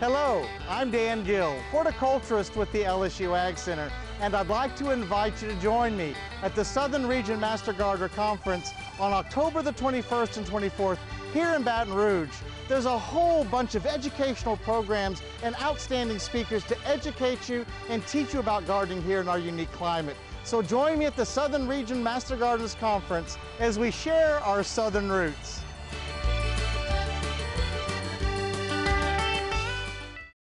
Hello, I'm Dan Gill, horticulturist with the LSU AgCenter, and I'd like to invite you to join me at the Southern Region Master Gardener Conference on October the 21st and 24th here in Baton Rouge. There's a whole bunch of educational programs and outstanding speakers to educate you and teach you about gardening here in our unique climate. So join me at the Southern Region Master Gardeners Conference as we share our Southern roots.